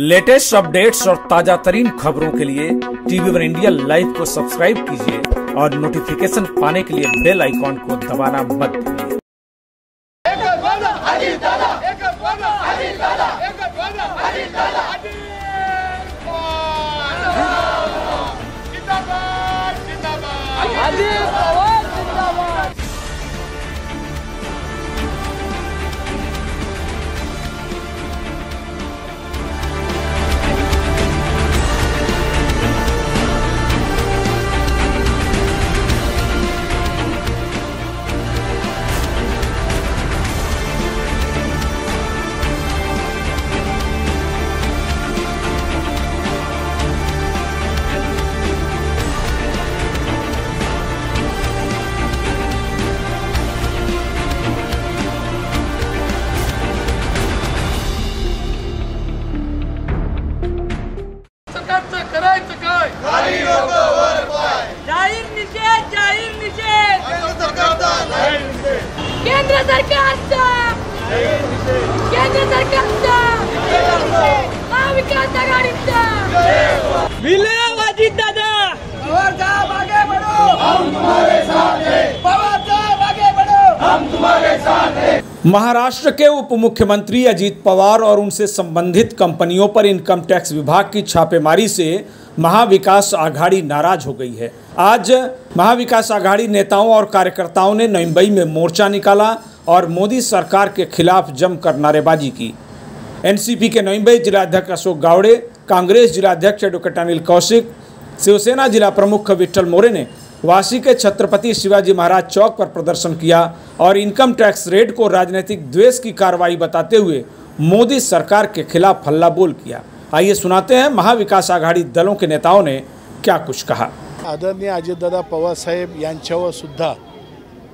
Latest updates और ताजा तरीन खबरों के लिए TV1 इंडिया लाइव को सब्सक्राइब कीजिए और नोटिफिकेशन पाने के लिए बेल आइकॉन को दबाना मत भूलिए। महाराष्ट्र के उप मुख्यमंत्री अजीत पवार और उनसे संबंधित कंपनियों पर इनकम टैक्स विभाग की छापेमारी से महाविकास आघाड़ी नाराज हो गई है। आज महाविकास आघाड़ी नेताओं और कार्यकर्ताओं ने नवी मुंबई में मोर्चा निकाला और मोदी सरकार के खिलाफ जमकर नारेबाजी की। एनसीपी के नवी मुंबई जिलाध्यक्ष अशोक गावड़े, कांग्रेस जिलाध्यक्ष एडवोकेट अनिल कौशिक, शिवसेना जिला प्रमुख विठल मोरे ने वाशी के छत्रपति शिवाजी महाराज चौक पर प्रदर्शन किया और इनकम टैक्स रेट को राजनीतिक द्वेष की कार्रवाई बताते हुए मोदी सरकार के खिलाफ हल्ला बोल किया। आइए सुनाते हैं महाविकास आघाड़ी दलों के नेताओं ने क्या कुछ कहा। आदरणीय अजितदादा पवार साहेब यांच्यावर सुद्धा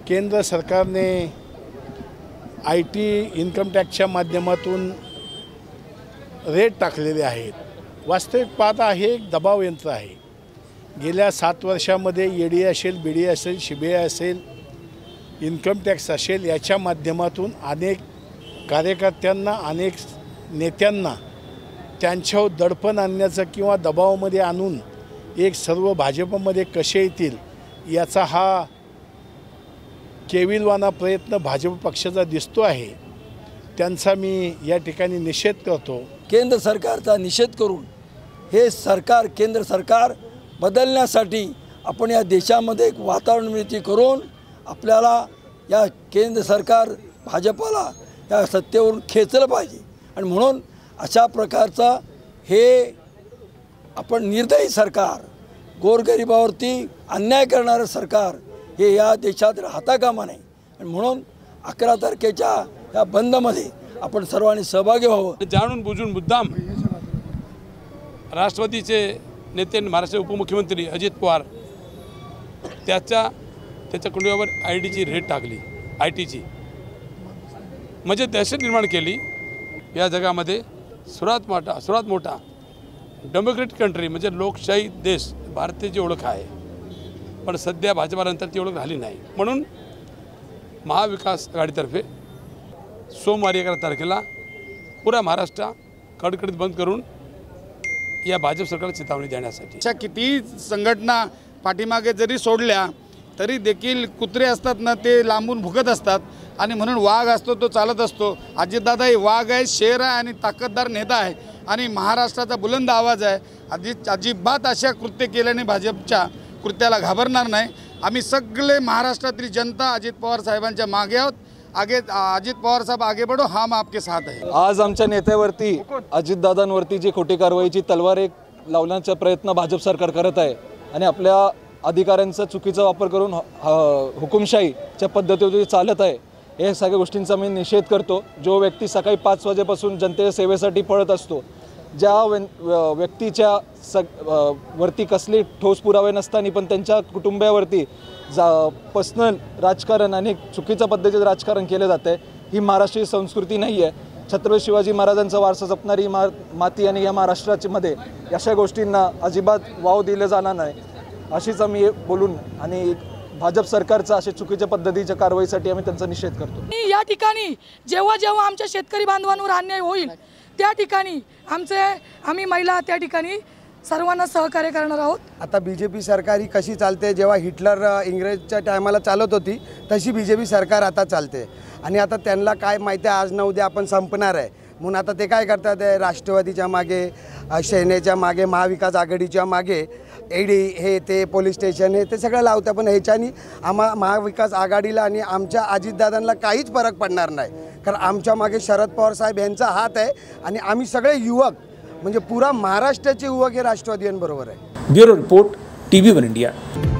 केंद्र सरकारने IT इन्कम टॅक्सच्या माध्यमातून रेट टाकलेले आहेत। वास्तविक पाहता हे एक दबाव यंत्र आहे। गेल्या 7 वर्षांमध्ये ED असेल, BD असेल, CBI असेल, इन्कम टॅक्स असेल, याच्या माध्यमातून अनेक कार्यकर्त्यांना, अनेक नेत्यांना त्यांच्यावर दडपण आणण्याचा किंवा दबावामध्ये आणून एक सर्व भाजपमध्ये कसे येतील याचा हा केविलवाना प्रयत्न भाजप पक्षाचा दिसतो आहे। त्यांचा मी या ठिकाणी निषेध करतो। केंद्र सरकारचा निषेध करून हे सरकार, केंद्र सरकार बदलण्यासाठी आपण या देशामध्ये एक वातावरण निर्मिती करून आपल्याला या केंद्र सरकार भाजपला या सत्तेवरून खेचलं पाहिजे आणि म्हणून अशा प्रकारचा हे आपण निर्दयी सरकार, गोरगरिबावरती अन्याय करणारं सरकार हे या देशात राहता कामा नये आणि म्हणून 11 तारखेच्या या बंदमध्ये आपण सर्वांनी सहभागी व्हावं। जाणून बुजून मुद्दाम राष्ट्रवादीचे नेते महाराष्ट्र उपमुख्यमंत्री अजित पवार त्याच्या कुंडीवर IDची रेट टाकली, ITची, म्हणजे दहशत निर्माण केली। या जगामध्ये सर्वात मोठा डेमोक्रेटिक कंट्री म्हणजे लोकशाही देश भारताची ओळख आहे, पण सध्या भाजपानंतर ती ओळख राहिली नाही। म्हणून महाविकास आघाडीतर्फे सोमवारी 11 तारखेला पूरा महाराष्ट्र कडकडीत बंद करून या भाजप सरकारला चेतावणी देण्यासाठी अशा किती संघटना पाठीमागे जरी सोडल्या तरी देखील कुत्रे असतात ना, ते लांबून भुकत असतात आणि म्हणून वाघ असतो तो चालत असतो। अजितदादा हे वाघ आहे, शेर आहे आणि ताकददार नेता आहे आणि महाराष्ट्राचा बुलंद आवाज आहे। अजिबात अशा कृत्य केल्याने भाजपच्या कृत्याला घाबरणार नाही। आम्ही सगळे महाराष्ट्रातील जनता अजित पवार साहेबांच्या मागे आहोत। अजित पवार साहब आगे बढ़ो, हम आपके साथ है। आज आमच्या नेत्यावरती, अजितदादांवरती जी खोटी कारवाईची तलवार एक लावण्याचा प्रयत्न भाजप सरकार करत आहे आणि आपल्या अधिकाऱ्यांचा चुकीचा वापर करून हुकुमशाहीच्या पद्धतीने चालत आहे। हे सगळ्या गोष्टींचा मी निषेध करतो। जो व्यक्ती सकाळी 5 वाजेपासून जनतेच्या सेवेसाठी पळत असतो, ज्या व्यक्तीच्या वरती कसले ठोस पुरावे नसताना पण त्यांच्या कुटुंबावरती पर्सनल राजकारण आणि चुकीच्या पद्धतीने राजकारण केले जाते, ही महाराष्ट्रीय संस्कृती नाही आहे। छत्रपती शिवाजी महाराजांचा वारसा जपणारी माती आणि या महाराष्ट्रामध्ये अशा गोष्टींना अजिबात वाव दिले जाणार नाही, अशीच आम्ही बोलून आणि भाजप सरकारचा अशा चुकीच्या पद्धतीच्या कारवाईसाठी आम्ही त्यांचा निषेध करतो। या ठिकाणी जेव्हा जेव्हा आमच्या शेतकरी बांधवांवर अन्याय होईल त्या ठिकाणी आम्ही महिला त्या ठिकाणी सर्वांना सहकार्य करणार आहोत। आता बीजेपी सरकार ही कशी चालते, जेव्हा हिटलर इंग्रजच्या टायमाला चालत होती तशी बीजेपी सरकार आता चालते। आणि आता त्यांना काय माहिती आहे, आज न उद्या आपण संपणार आहे, म्हणून आता ते काय करतात, राष्ट्रवादीच्या मागे, सेनेच्या मागे, महाविकास आघाडीच्या मागे ईडी हे ते पोलीस स्टेशन हे ते सगळं लावतात। पण ह्याच्यानी महाविकास आघाडीला आणि आमच्या अजितदादांना काहीच फरक पडणार नाही, कारण आमच्या मागे शरद पवार साहेब यांचा हात आहे आणि आम्ही सगळे युवक म्हणजे पूरा महाराष्ट्राचे युवक हे राष्ट्रवादींबरोबर आहे। Bureau report, TV one India.